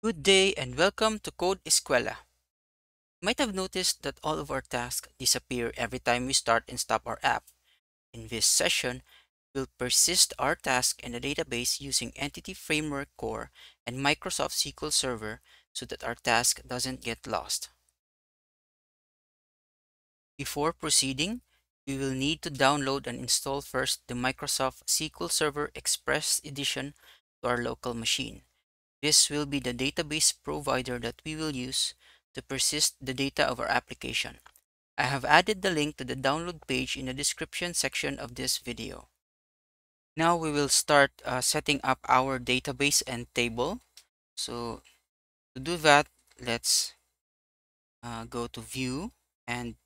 Good day and welcome to Code Skwela. You might have noticed that all of our tasks disappear every time we start and stop our app. In this session, we'll persist our task in the database using Entity Framework Core and Microsoft SQL Server so that our task doesn't get lost. Before proceeding, we will need to download and install first the Microsoft SQL Server Express Edition to our local machine. This will be the database provider that we will use to persist the data of our application. I have added the link to the download page in the description section of this video. Now we will start setting up our database and table. So to do that, let's go to View and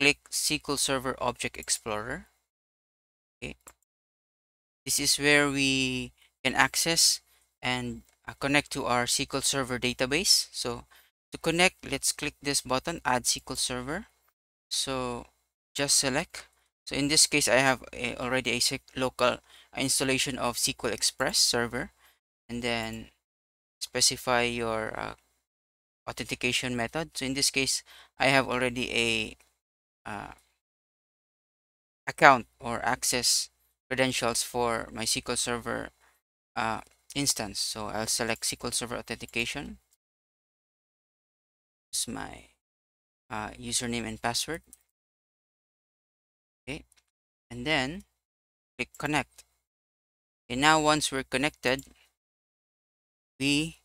click SQL Server Object Explorer. Okay. This is where we can access and connect to our SQL Server database. So to connect, let's click this button, Add SQL Server. So just select. So in this case, I have already a local installation of SQL Express Server, and then specify your authentication method. So in this case, I have already a account or access credentials for my SQL Server instance. So I'll select SQL Server Authentication. It's my username and password. Okay, and then click Connect. And now once we're connected, we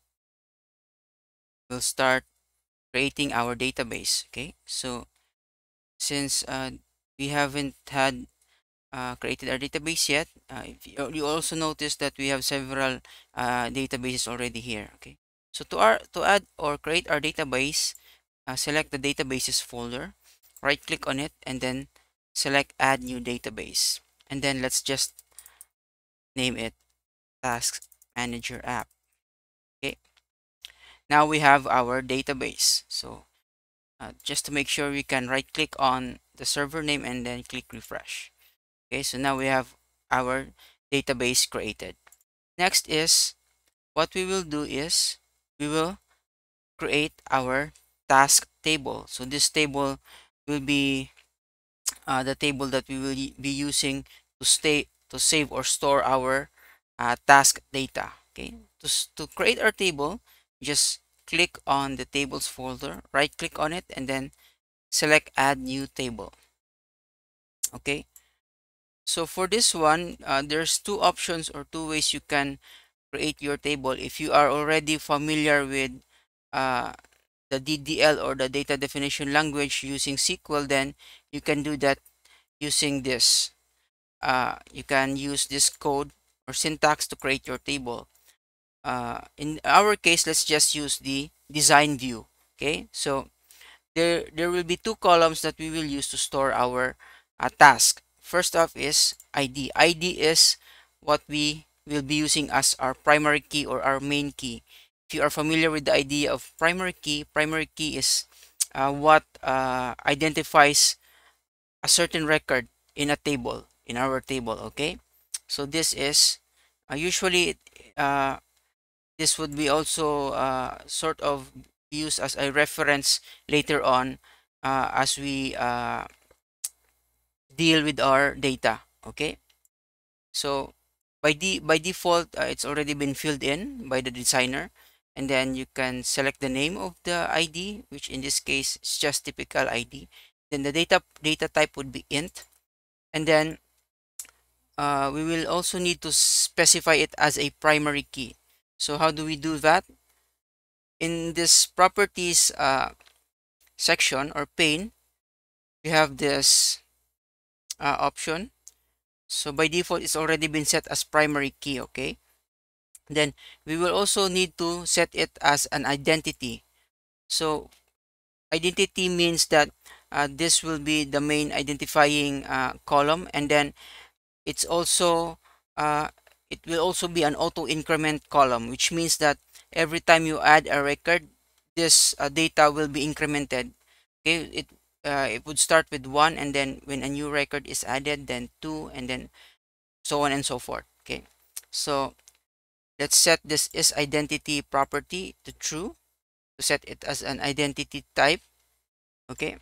will start creating our database. Okay, so since we haven't had created our database yet, you also notice that we have several databases already here. Okay, so to add or create our database, select the databases folder, right click on it, and then select Add New Database, and then let's just name it Task Manager App. Okay, now we have our database. So just to make sure, we can right click on the server name and then click Refresh. Okay, so now we have our database created. Next is what we will do is we will create our task table. So this table will be the table that we will be using to save or store our task data. Okay, to create our table, just click on the tables folder, right click on it, and then select Add New Table. Okay. So for this one, there's two options or two ways you can create your table. If you are already familiar with the DDL or the data definition language using SQL, then you can do that using this. You can use this code or syntax to create your table. In our case, let's just use the design view. Okay, so there will be two columns that we will use to store our task. First off is ID. ID is what we will be using as our primary key or our main key. If you are familiar with the idea of primary key is what identifies a certain record in a table, in our table. Okay, so this is usually this would be also sort of used as a reference later on as we deal with our data. Okay, so by default it's already been filled in by the designer, and then you can select the name of the ID, which in this case is just typical ID. Then the data type would be int, and then we will also need to specify it as a primary key. So how do we do that? In this properties section or pane, we have this option. So by default it's already been set as primary key. Okay, then we will also need to set it as an identity. So identity means that this will be the main identifying column, and then it's also it will also be an auto increment column, which means that every time you add a record, this data will be incremented. Okay, it would start with 1, and then when a new record is added, then 2, and then so on and so forth. Okay, so Let's set this isIdentity property to true to set it as an identity type. Okay.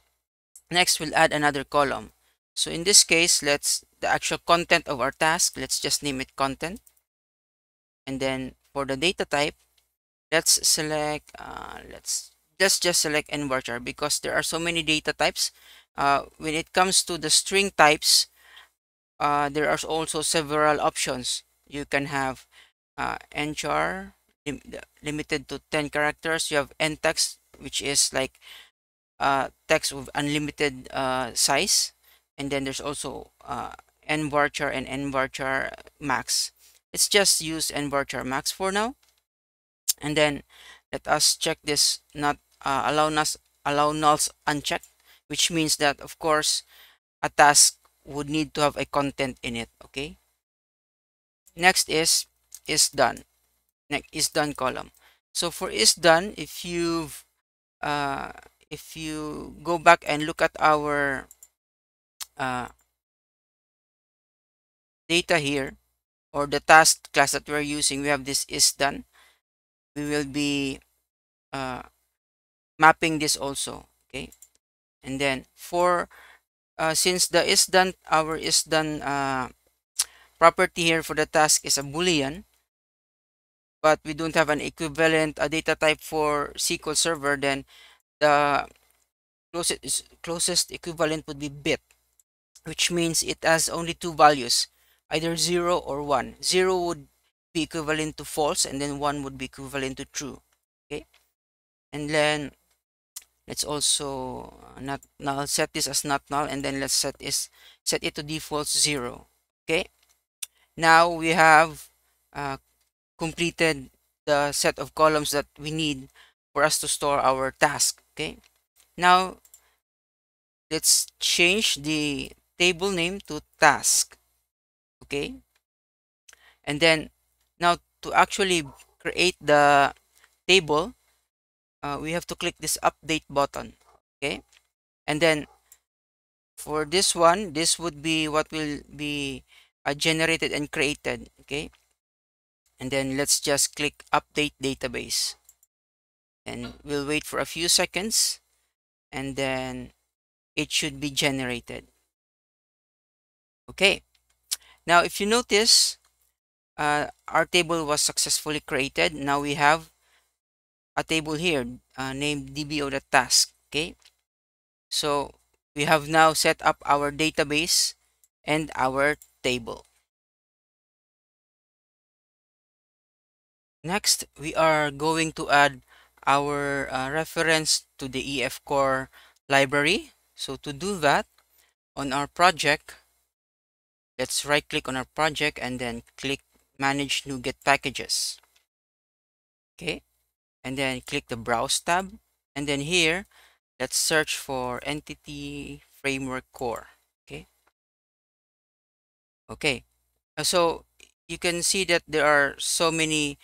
Next, we'll add another column. So in this case, let's the actual content of our task, let's just name it content. And then for the data type, let's select, let's just select nvarchar, because there are so many data types. When it comes to the string types, there are also several options. You can have nchar, limited to 10 characters. You have ntext, which is like text with unlimited size. And then there's also nvarchar and nvarchar max. Let's just use nvarchar max for now. And then let us check this not allow nulls unchecked, which means that of course a task would need to have a content in it. Okay. Next is done. Next is done column. So for is done, if you go back and look at our data here, or the task class that we're using, we have this is done. We will be mapping this also. Okay. And then for since the is done, our is done property here for the task is a boolean, but we don't have an equivalent data type for SQL Server, then the closest equivalent would be bit, which means it has only two values, either 0 or 1. 0 would be equivalent to false, and then 1 would be equivalent to true. Okay, and then let's also not null, set this as not null, and then let's set it to default 0. Okay, now we have completed the set of columns that we need for us to store our task. Okay, now let's change the table name to task. Okay, and then now to actually create the table, we have to click this update button. Okay, and then for this one, this would be what will be generated and created. Okay, and then let's just click update database, and we'll wait for a few seconds, and then it should be generated. Okay, now if you notice, our table was successfully created. Now we have a table here named dbo.task. Okay, so we have now set up our database and our table. Next, we are going to add our reference to the EF Core library. So to do that, on our project, let's right click on our project and then click Manage NuGet Packages. Okay, and then click the Browse tab, and then here let's search for Entity Framework Core. Okay. Okay, so you can see that there are so many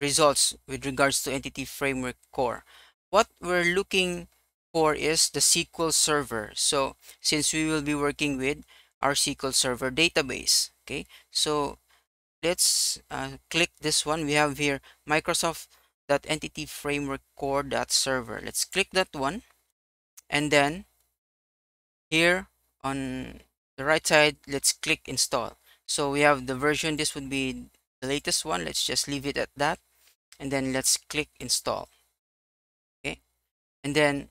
results with regards to Entity Framework Core. What we're looking for is the SQL Server. So since we will be working with our SQL Server database. Okay, so let's click this one. We have here Microsoft.EntityFrameworkCore.SqlServer. Let's click that one, and then here on the right side, let's click install. So we have the version, this would be the latest one. Let's just leave it at that, and then let's click install. Okay, and then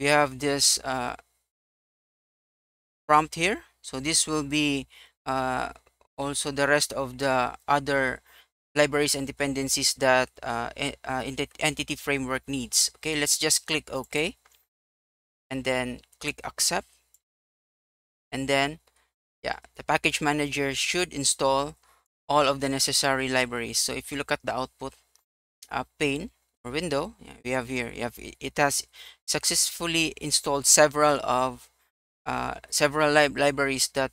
we have this prompt here. So this will be also the rest of the other libraries and dependencies that Entity Framework needs. Okay, let's just click OK, and then click accept, and then yeah, the package manager should install all of the necessary libraries. So if you look at the output pane or window, yeah, we have here, it has successfully installed several of libraries that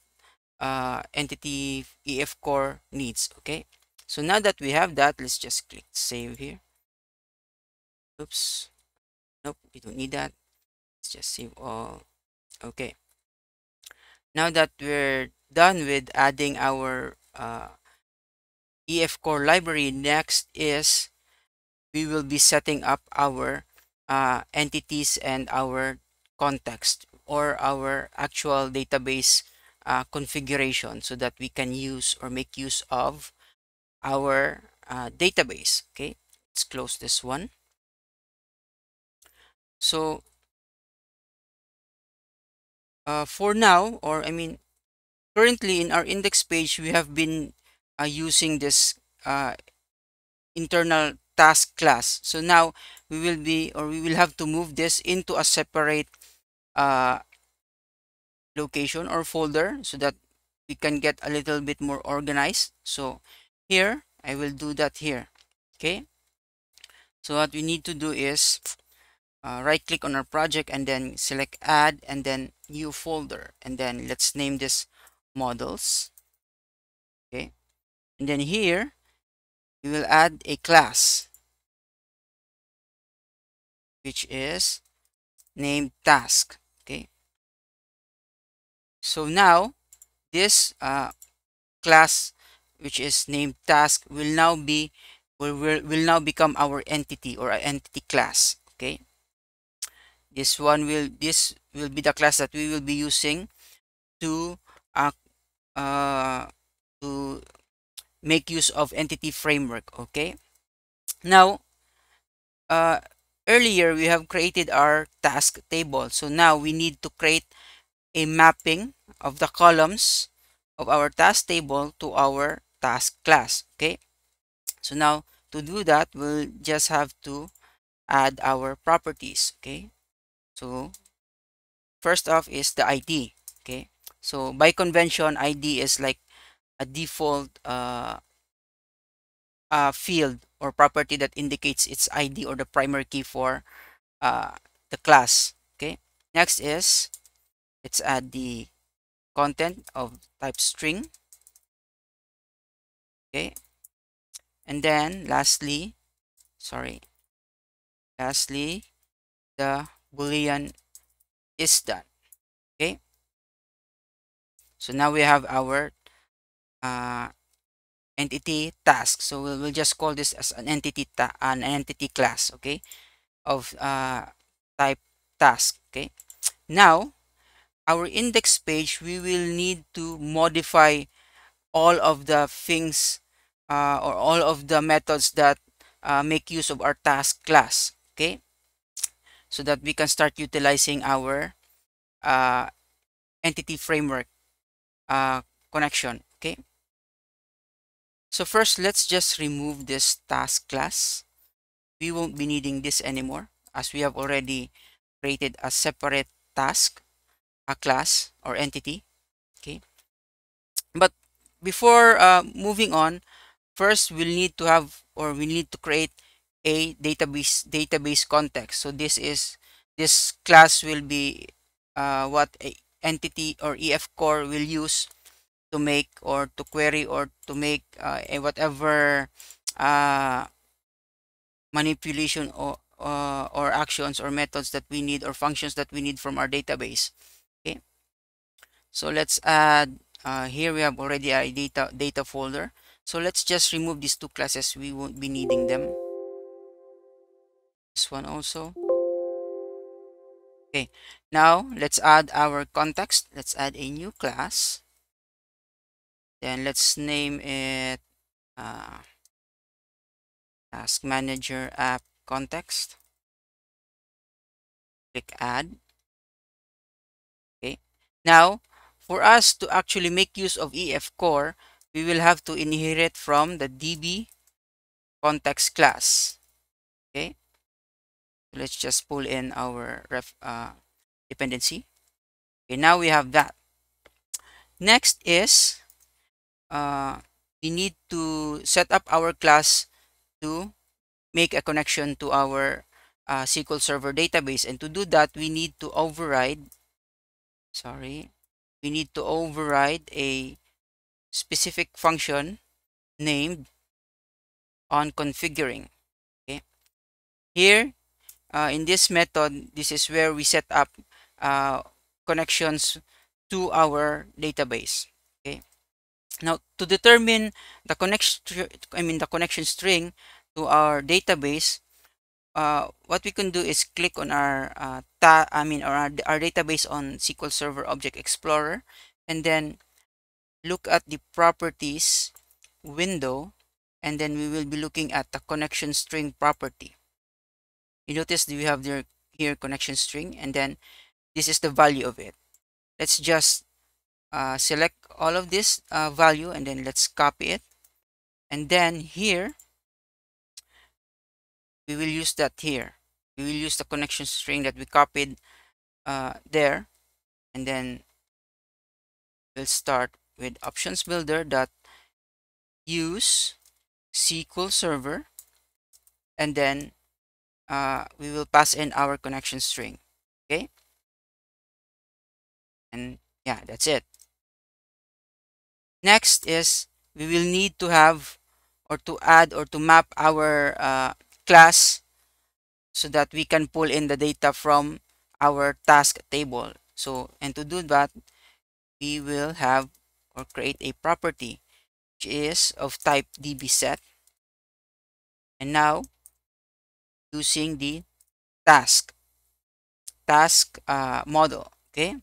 Entity EF Core needs. Okay, so now that we have that, let's just click save here. Oops, nope, we don't need that. Let's just save all. Okay, now that we're done with adding our EF Core library. Next is we will be setting up our entities and our context or our actual database configuration so that we can use or make use of our database. Okay, let's close this one. So for now, or I mean currently in our index page, we have been using this internal task class. So now we will be, or we will have to move this into a separate location or folder so that we can get a little bit more organized. So here I will do that here. Okay, so what we need to do is right click on our project and then select add and then new folder, and then let's name this models. Okay, and then here we will add a class which is named task. Okay, so now this class which is named task will now be will now become our entity or entity class. Okay, this will be the class that we will be using to make use of entity framework. Okay, now earlier we have created our task table, so now we need to create a mapping of the columns of our task table to our task class. Okay, so now to do that, we'll just have to add our properties. Okay, so first off is the ID. Okay, so by convention, ID is like a default field or property that indicates its ID or the primary key for the class. Okay, next is let's add the content of type string. Okay, and then lastly the boolean is done. Okay, so now we have our entity task. So we'll just call this as an entity class. Okay, of type task. Okay, now our index page, we will need to modify all of the things or all of the methods that make use of our task class. Okay, so that we can start utilizing our entity framework connection. Okay, so first, let's just remove this task class. We won't be needing this anymore as we have already created a separate task, a class or entity. Okay, but before moving on, first we'll need to have, or we need to create a database context. So this class will be what a entity or EF Core will use to make or to query or to make whatever manipulation or actions or methods that we need or functions that we need from our database. Okay, so let's add here we have already a data folder, so let's just remove these two classes. We won't be needing them. This one also. Okay, now let's add our context. Let's add a new class. Then let's name it Task Manager App Context. Click Add. Okay. Now, for us to actually make use of EF Core, we will have to inherit from the DbContext class. Okay. Let's just pull in our dependency. Okay. Now we have that. Next is we need to set up our class to make a connection to our SQL Server database, and to do that, we need to override. We need to override a specific function named onConfiguring. Okay, here in this method, this is where we set up connections to our database. Now, to determine the connection, the connection string to our database, what we can do is click on our our database on SQL Server Object Explorer, and then look at the properties window, and then we will be looking at the connection string property. You notice we have here connection string, and then this is the value of it. Let's just select all of this value, and then let's copy it, and then here we will use that. Here we will use the connection string that we copied there, and then we'll start with options builder dot use SQL Server, and then we will pass in our connection string. Okay, and yeah, that's it. Next is we will need to have or to add or to map our class so that we can pull in the data from our task table. So, and to do that, we will have or create a property which is of type DbSet, and now using the task model. Okay,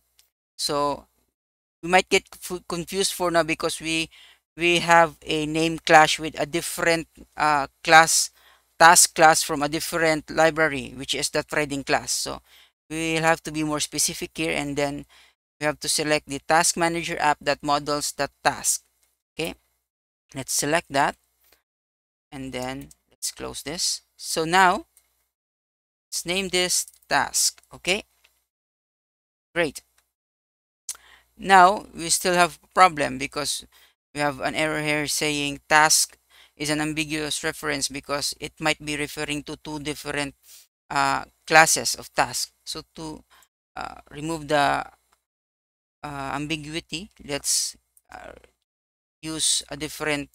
so we might get confused for now because we have a name clash with a different task class from a different library, which is the threading class. So we'll have to be more specific here, and then we have to select the Task Manager App that models that task. Okay, let's select that, and then let's close this. So now let's name this task. Okay, great. Now we still have a problem because we have an error here saying task is an ambiguous reference because it might be referring to two different classes of tasks. So to remove the ambiguity, let's use a different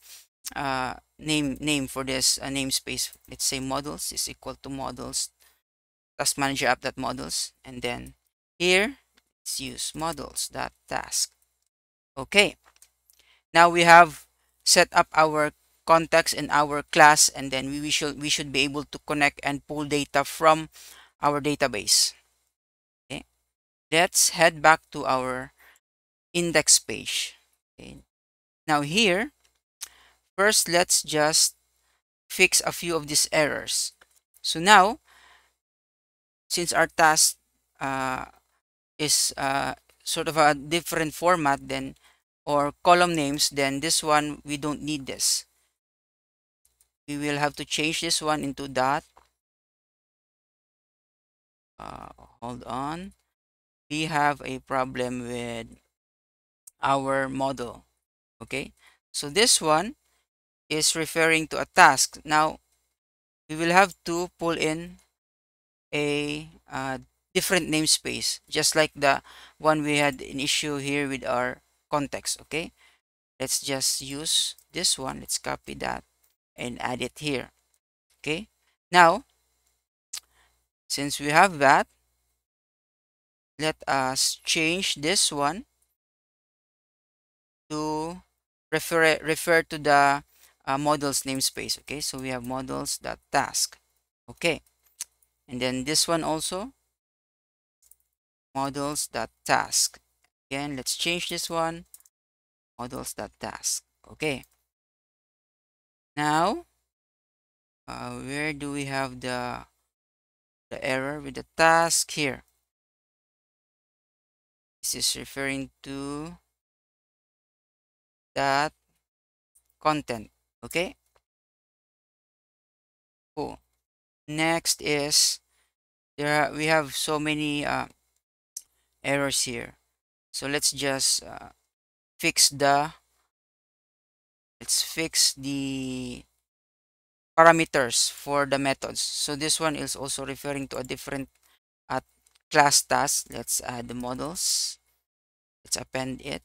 name for this namespace. Let's say models is equal to models task manager app that models, and then here let's use models that task. Okay, now we have set up our context in our class, and then we should be able to connect and pull data from our database. Okay, let's head back to our index page. Okay, now here first let's just fix a few of these errors. So now since our task is sort of a different format than or column names, then this one we don't need this. We will have to change this one into dot. Hold on. We have a problem with our model. Okay. So this one is referring to a task. Now, we will have to pull in a different namespace, just like the one we had an issue here with our context. Okay. Let's just use this one. Let's copy that and add it here. Okay, now since we have that, let us change this one to refer to the models namespace. Okay, so we have models dot task. Okay, and then this one also models dot task. Again, let's change this one models dot task. Okay. Now, where do we have the error with the task here? This is referring to that content. Okay. Cool. Next is we have so many errors here. So let's just fix the. Let's fix the parameters for the methods. So this one is also referring to a different class task. Let's add the models. Let's append it.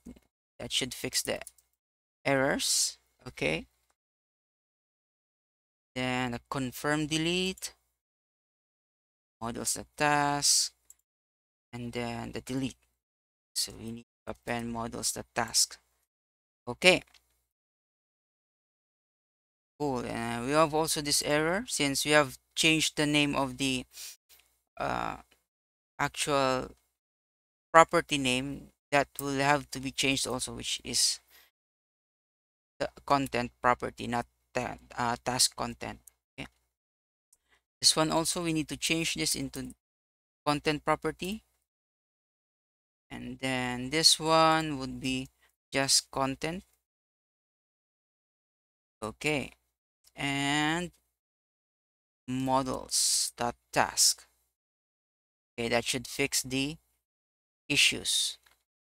That should fix the errors. Okay. Then a confirm delete. Models the task. And then the delete. So we need to append models the task. Okay. Cool. We have also this error since we have changed the name of the actual property name. That will have to be changed also, which is the content property, not the task content. Okay. This one also we need to change this into content property, and then this one would be just content. Okay, and models.task. Okay, that should fix the issues.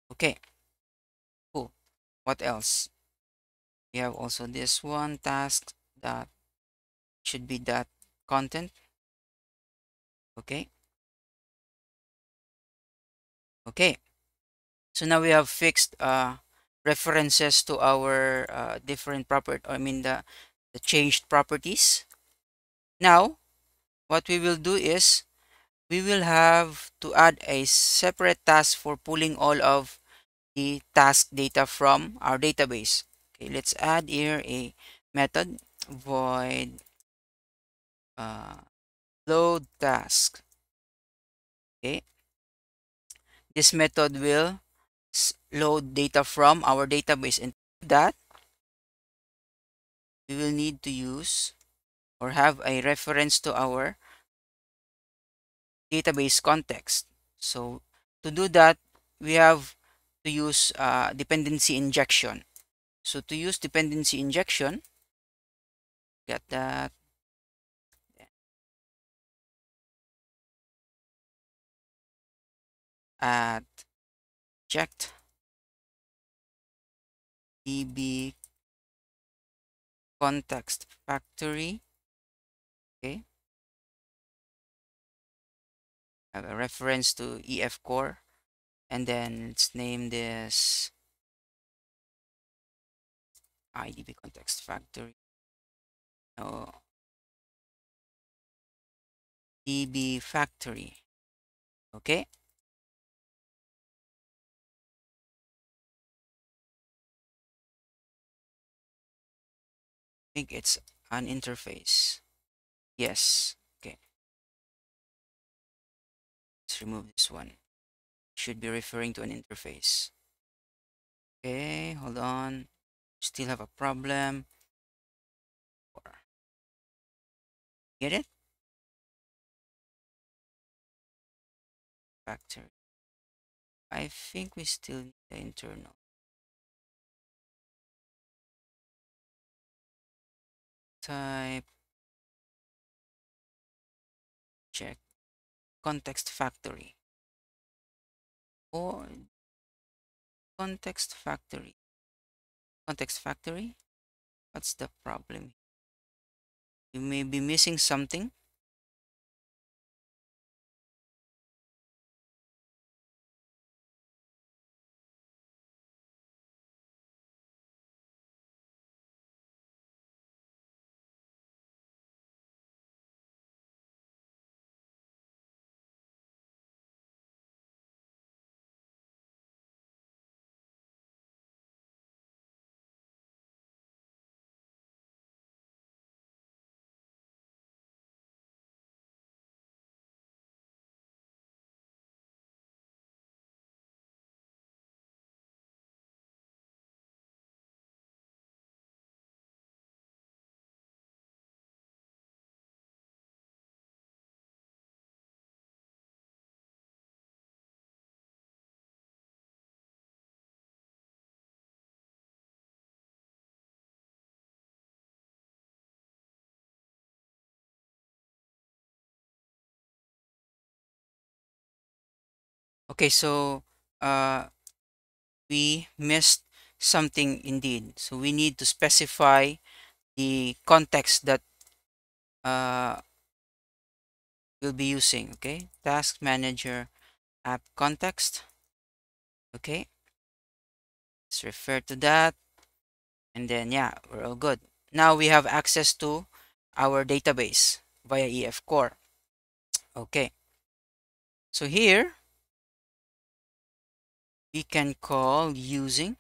Okay, cool. What else? We have also this one task that should be that content. Okay. Okay. So now we have fixed references to our different property. I mean the changed properties. Now, what we will do is we will have to add a separate task for pulling all of the task data from our database. Okay, let's add here a method void load task. Okay, this method will load data from our database, and to that we will need to use or have a reference to our database context. So to do that, we have to use dependency injection. So to use dependency injection, get that. Add checked DB context factory. Okay. Have a reference to EF core, and then let's name this IDbContextFactory. No, DB factory. Okay. I think it's an interface. Yes. Remove this one, should be referring to an interface. Okay, hold on, still have a problem. Get it? Factory. I think we still need the internal. Type check context factory or context factory. Context factory. What's the problem? You may be missing something. Okay, so we missed something indeed. So we need to specify the context that we'll be using. Okay, Task Manager App context. Okay, let's refer to that, and then yeah, we're all good. Now we have access to our database via EF Core. Okay, so here we can call using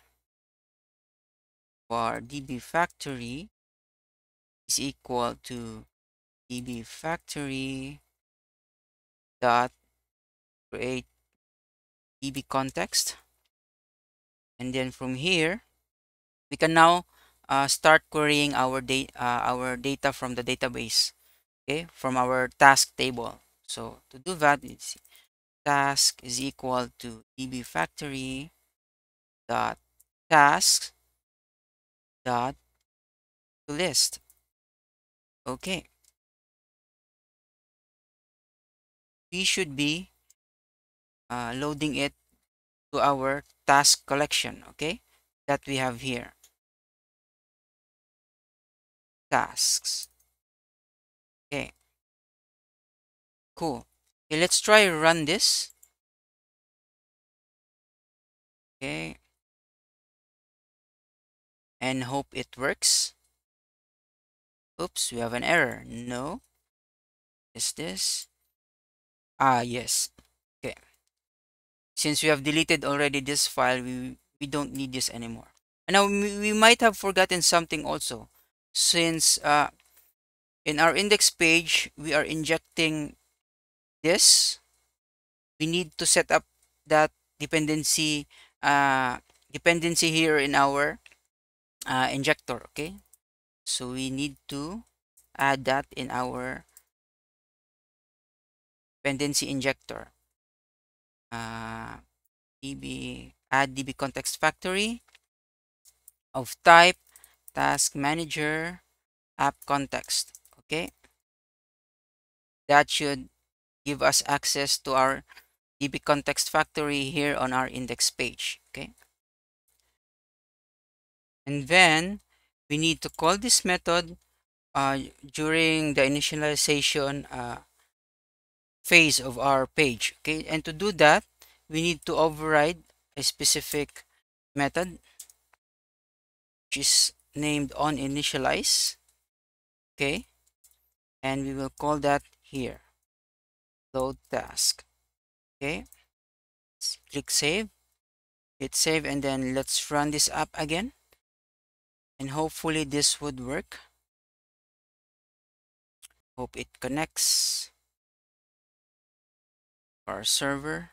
for DB factory is equal to DbFactory dot create DbContext, and then from here we can now start querying our data from the database, okay, from our task table. So to do that, it's task is equal to DbFactory dot task dot list. Okay, we should be loading it to our task collection, okay, that we have here, tasks. Okay, cool. Okay, let's try run this. Okay, and hope it works. Oops, we have an error. No, is this? Ah, yes. Okay, since we have deleted already this file, we don't need this anymore. And now we might have forgotten something also, since in our index page we are injecting this. We need to set up that dependency here in our injector. Okay, so we need to add that in our dependency injector. Add DbContextFactory of type Task Manager App Context. Okay, that should give us access to our DbContextFactory here on our index page. Okay, and then we need to call this method during the initialization phase of our page. Okay, and to do that, we need to override a specific method which is named OnInitialized. Okay, and we will call that here load task. Okay, let's click save, hit save, and then let's run this up again, and hopefully this would work. Hope it connects our server,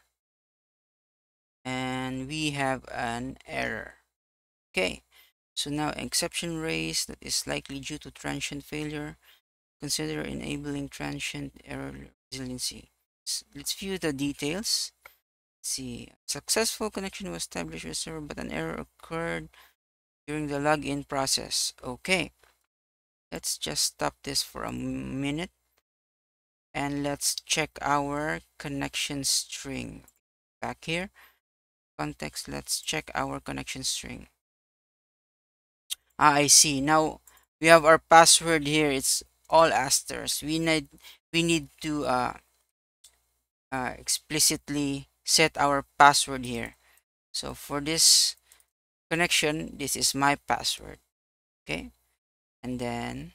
and we have an error. Okay, so now exception raised that is likely due to transient failure. Consider enabling transient error resiliency. Let's view the details. Let's see, successful connection was established with server, but an error occurred during the login process. Okay, let's just stop this for a minute and let's check our connection string. Back here, context, let's check our connection string. I see, now we have our password here. It's all asterisks. We need to explicitly set our password here. So for this connection, this is my password. Okay, and then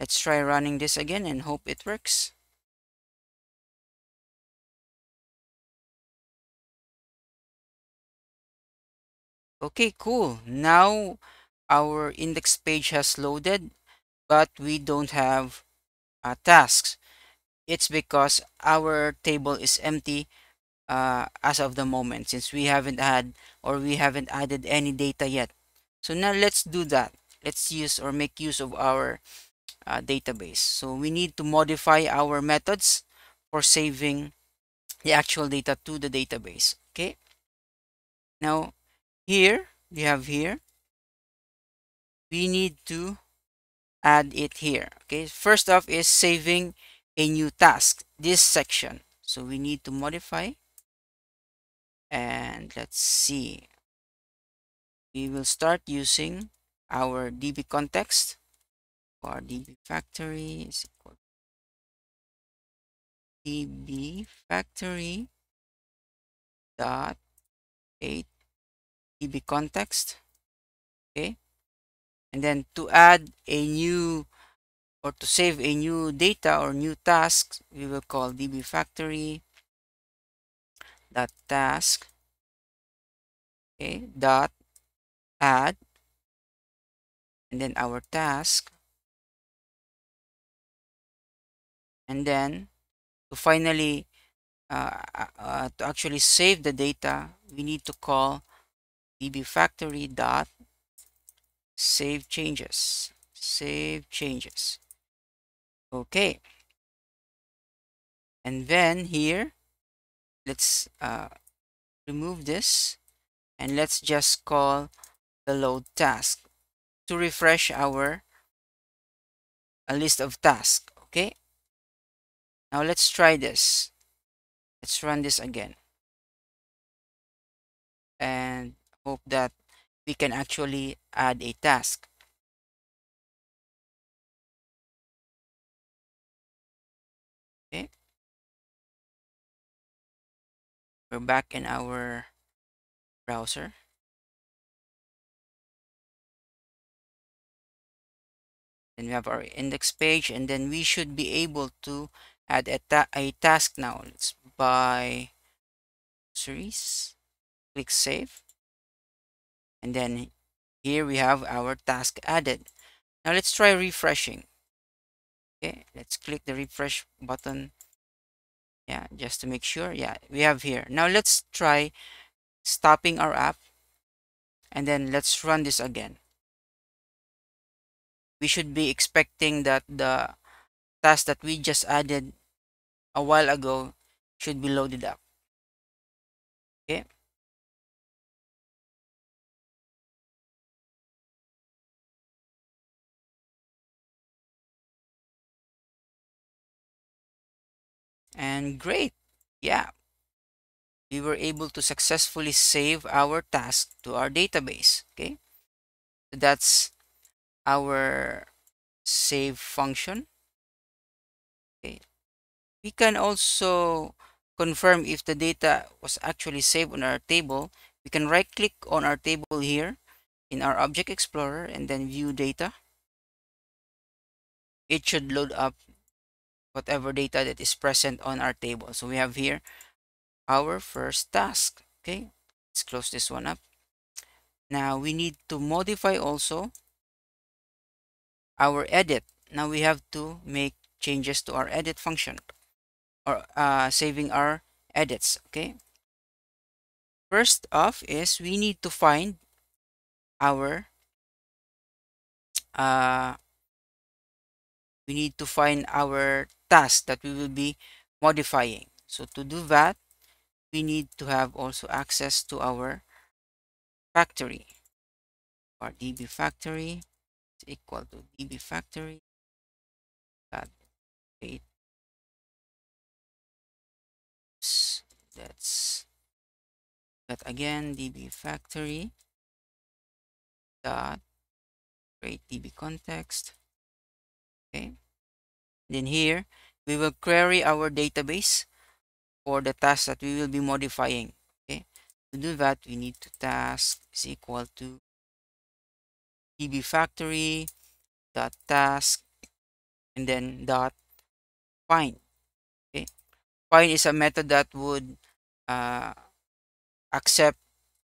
let's try running this again and hope it works. Okay, cool. Now our index page has loaded, but we don't have tasks. It's because our table is empty as of the moment, since we haven't had, or we haven't added any data yet. So now let's do that. Let's use or make use of our database. So we need to modify our methods for saving the actual data to the database. Okay, now here we have here, we need to add it here. Okay, first off is saving a new task, this section. So we need to modify, and let's see, we will start using our DbContext or DbFactory is equal DbFactory dot create DbContext. Okay, and then to add a new, or to save a new data or new task, we will call DbFactory dot task, okay, dot add, and then our task and then to finally to actually save the data, we need to call dbfactory.saveChanges. Save changes. Okay. And then here, let's remove this and let's just call the load task to refresh our list of tasks. Okay. Now let's try this. Let's run this again. And hope that we can actually add a task. Okay. We're back in our browser. And we have our index page, and then we should be able to add a task now. Let's buy groceries, click save, and then here we have our task added. Now let's try refreshing. Okay, let's click the refresh button. Yeah, just to make sure. Yeah, we have here. Now let's try stopping our app, and then let's run this again. We should be expecting that the task that we just added a while ago should be loaded up. Okay. And great. Yeah. We were able to successfully save our task to our database. Okay. So that's our save function. Okay, we can also confirm if the data was actually saved on our table. We can right click on our table here in our Object Explorer and then view data. It should load up whatever data that is present on our table. So we have here our first task. Okay, let's close this one up. Now we need to modify also our edit. Now we have to make changes to our edit function, or saving our edits. Okay, first off is we need to find our task that we will be modifying. So to do that, we need to have also access to our factory, or DB factory equal to DB factory .8. Oops, that's that again, DB factory .create DB context. Okay, then here we will query our database for the task that we will be modifying. Okay, to do that, we need to task is equal to DbFactory dot task and then dot find. Okay, find is a method that would accept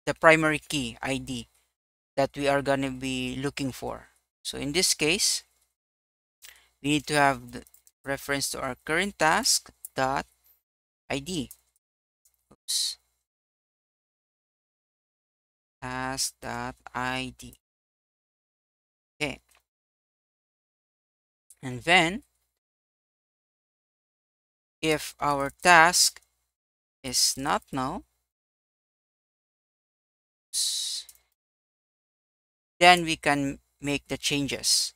the primary key ID that we are gonna be looking for. So in this case, we need to have the reference to our current task dot ID. Oops, task dot ID. Okay, and then if our task is not null, then we can make the changes.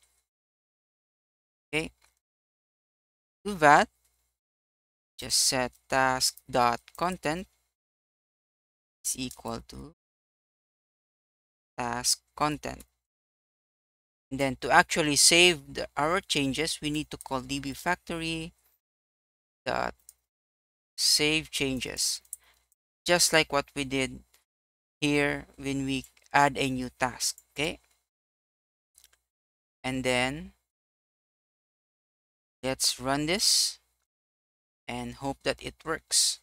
Okay, do that, just set task dot content is equal to task content. And then to actually save our changes, we need to call dbFactory.saveChanges, just like what we did here when we add a new task. Okay, and then let's run this and hope that it works.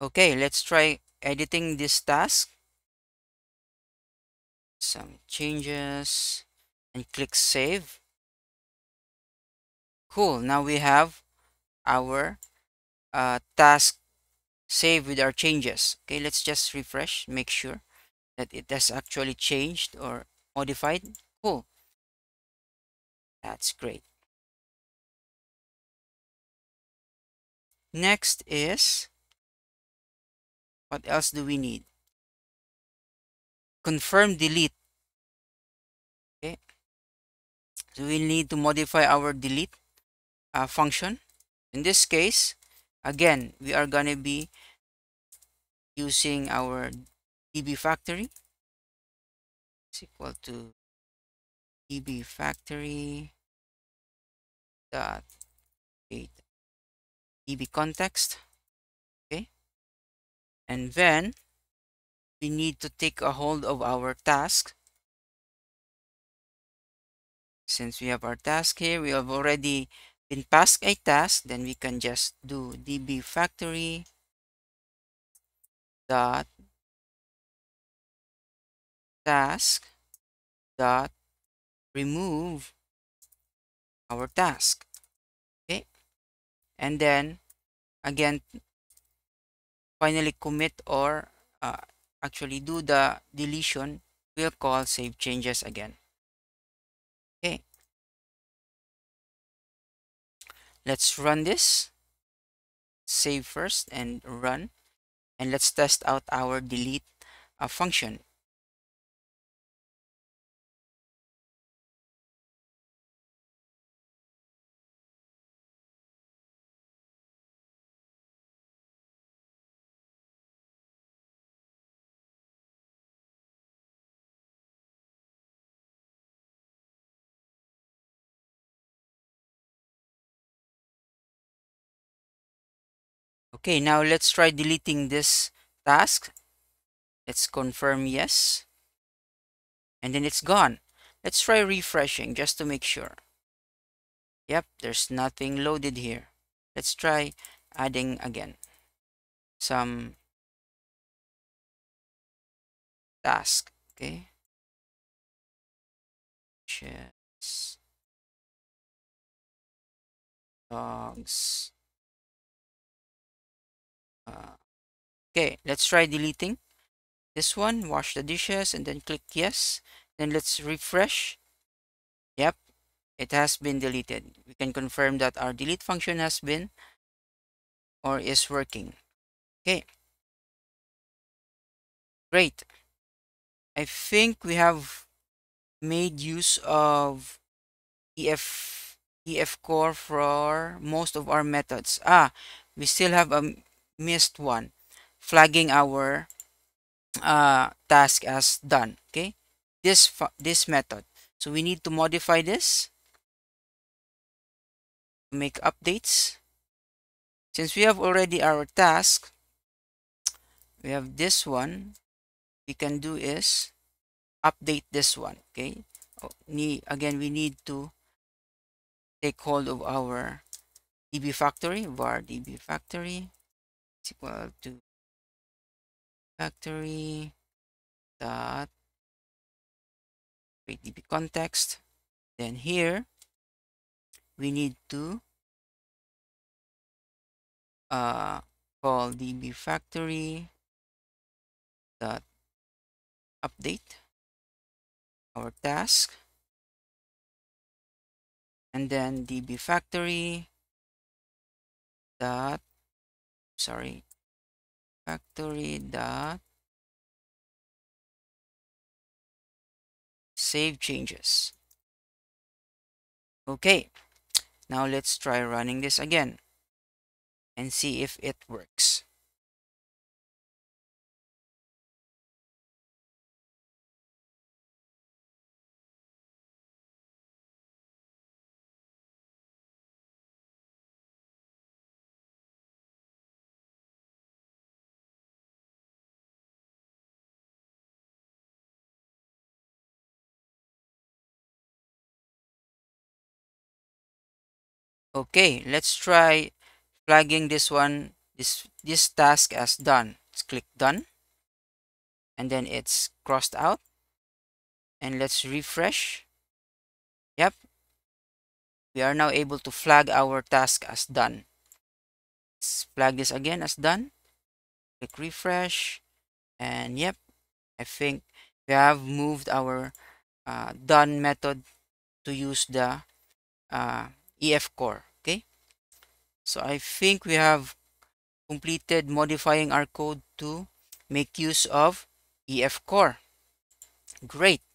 Okay, let's try editing this task. Some changes and click save. Cool, now we have our task saved with our changes. Okay, let's just refresh, make sure that it has actually changed or modified. Cool, that's great. Next is, what else do we need? Confirm delete. Okay, so we need to modify our delete function. In this case, again, we are going to be using our DbFactory is equal to DbFactory.data DbContext. Okay, and then we need to take a hold of our task. Since we have our task here, we have already been passed a task, then we can just do DbFactory dot task dot remove our task. Okay, and then again, finally commit or actually do the deletion. We'll call save changes again. Okay, let's run this. Save first and run, and let's test out our delete function. Okay, now let's try deleting this task. Let's confirm yes. And then it's gone. Let's try refreshing just to make sure. Yep, there's nothing loaded here. Let's try adding again some task. Okay. Just logs. Okay, let's try deleting this one. Wash the dishes and then click yes. Then let's refresh. Yep, it has been deleted. We can confirm that our delete function has been or is working. Okay, great. I think we have made use of EF core for most of our methods. We still have a missed one, flagging our task as done. Okay, this method, so we need to modify this, make updates. Since we have already our task, we have this one, we can do is update this one. Okay, again, we need to take hold of our DbFactory, var DbFactory equal to factory dot DB context. Then here we need to call DbFactory dot update our task, and then DbFactory dot factory dot save changes. Okay, now let's try running this again and see if it works. Okay, let's try flagging this one, this this task as done. Let's click done, and then it's crossed out, and let's refresh. Yep, we are now able to flag our task as done. Let's flag this again as done, click refresh, and yep, I think we have moved our done method to use the EF core. Okay, so I think we have completed modifying our code to make use of EF core. Great.